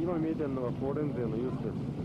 今見えてるのが高連勢のユースです。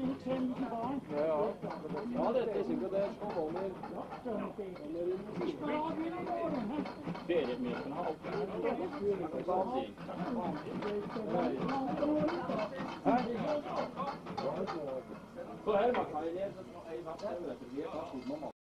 Ja, det är säkert det som kommer. Det är det med den här. Så här man kan ju läsa i vattnet, det är faktiskt normalt.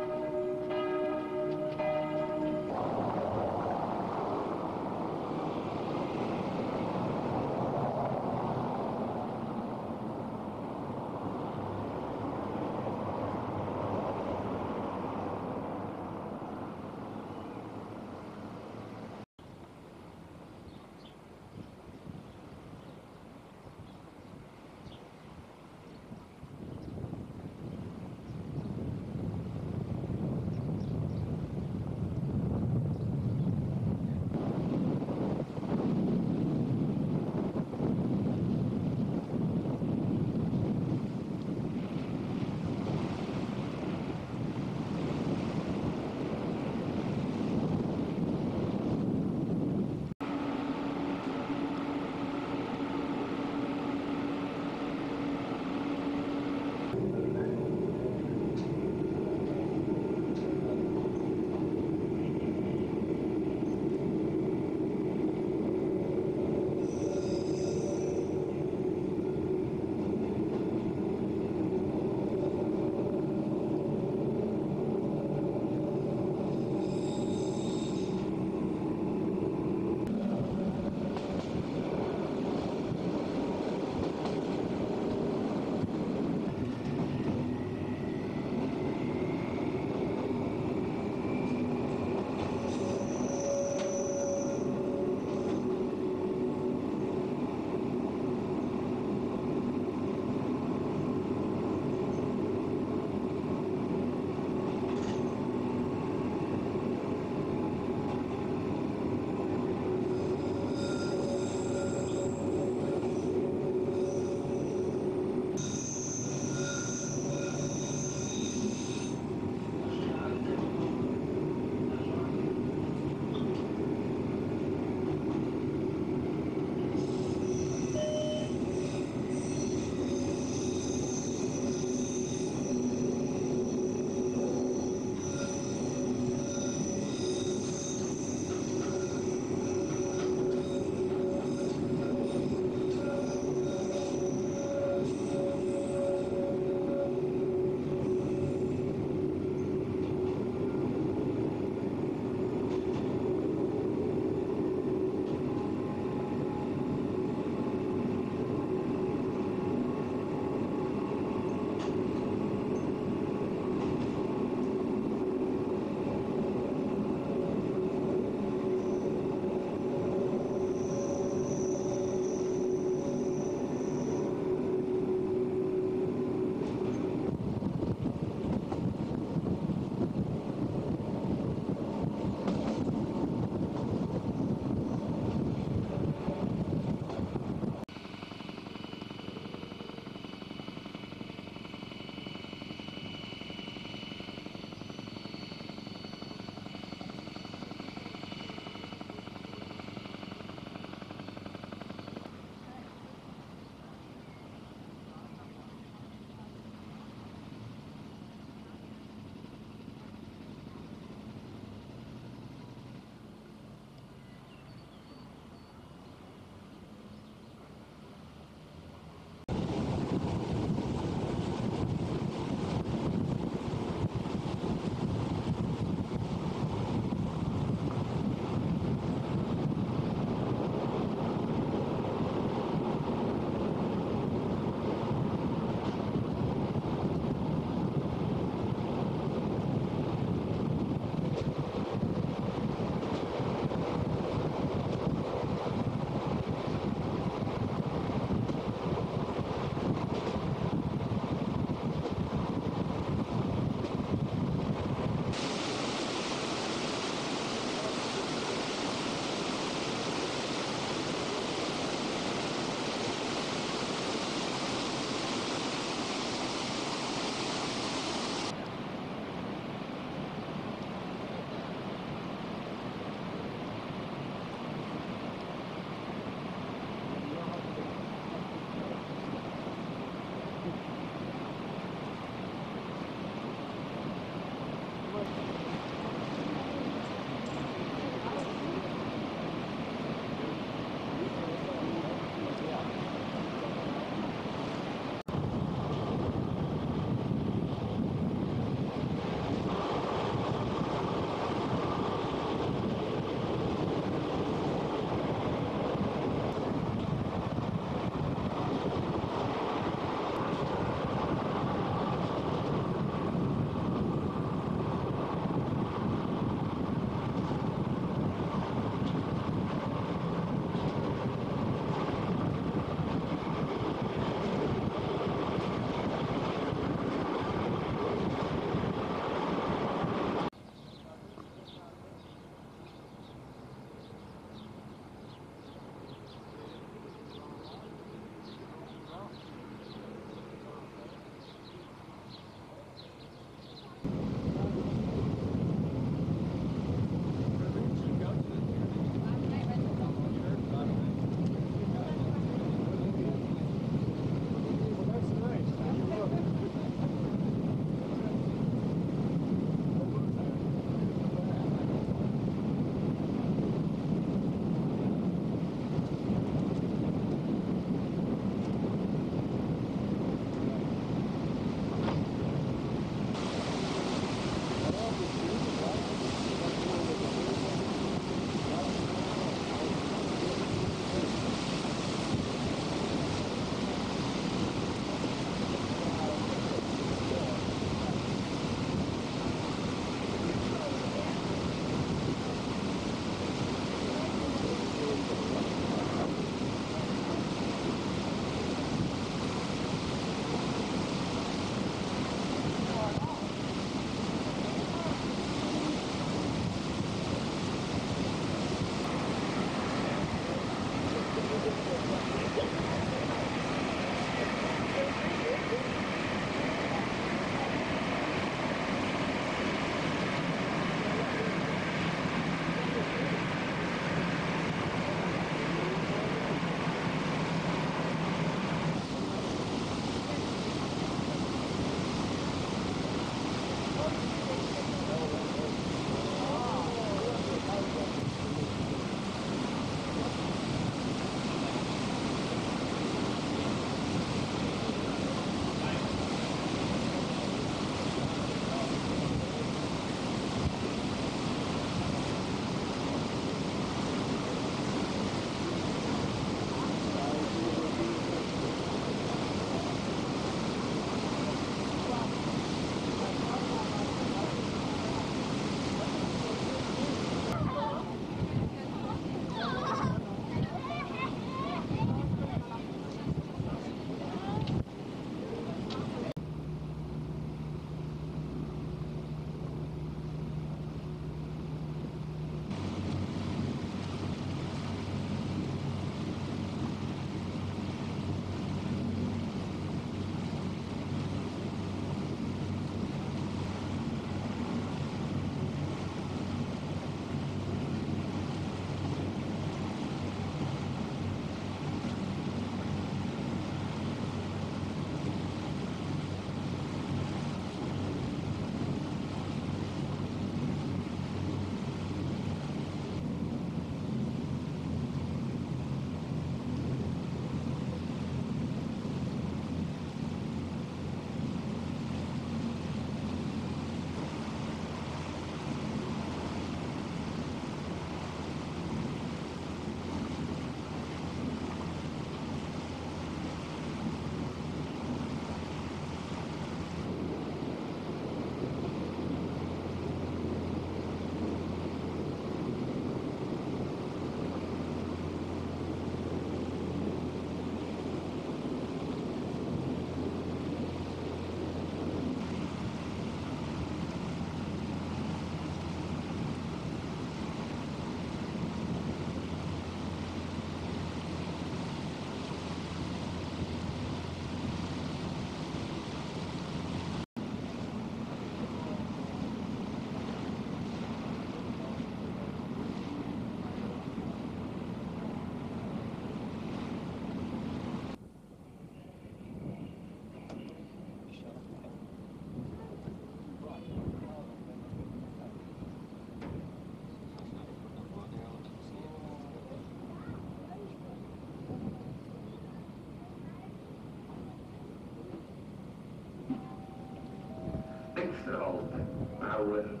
I wouldn't.